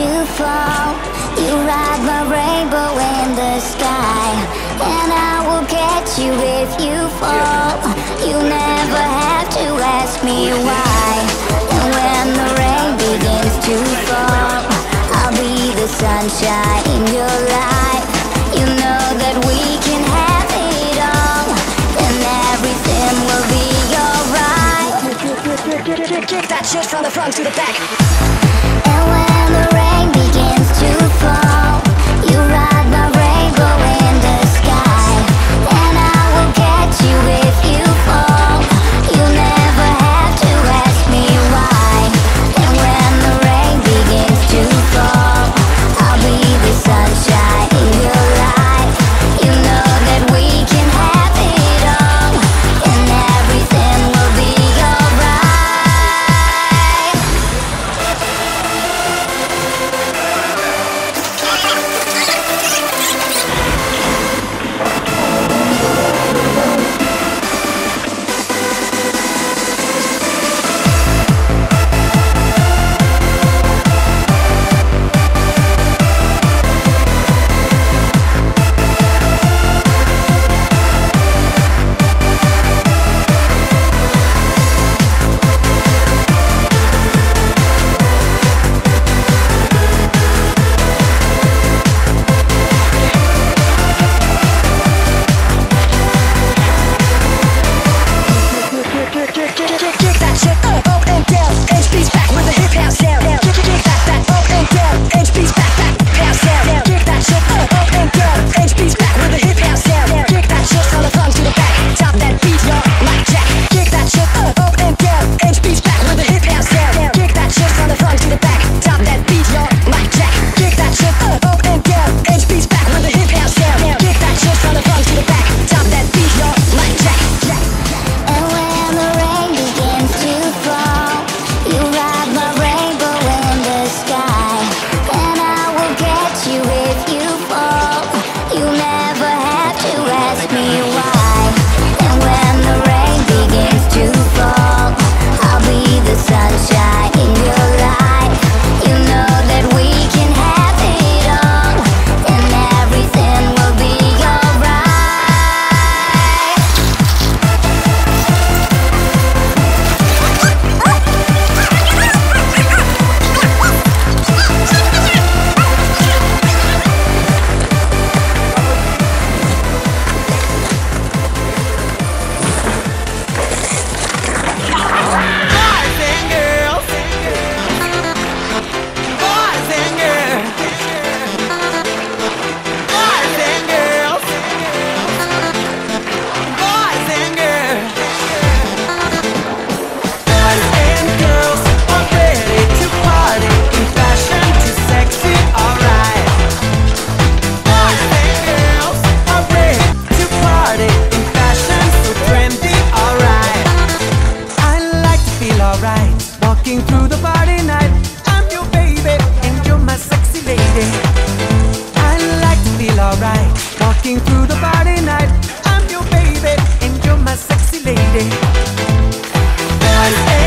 you fall, you ride my rainbow in the sky, and I will catch you if you fall. You never have to ask me why. And when the rain begins to fall, I'll be the sunshine in your life. You know that we can have it all, and everything will be alright. Kick that shit from the front to the back. And when the rain begins to fall, you ride my rainbow in the sky, and I will catch you if you fall. You'll never have to ask me why. And when the rain begins to fall, I'll be the sunshine in your life. You know that we can have it all, and everything will be I'm your baby, and you're my sexy lady.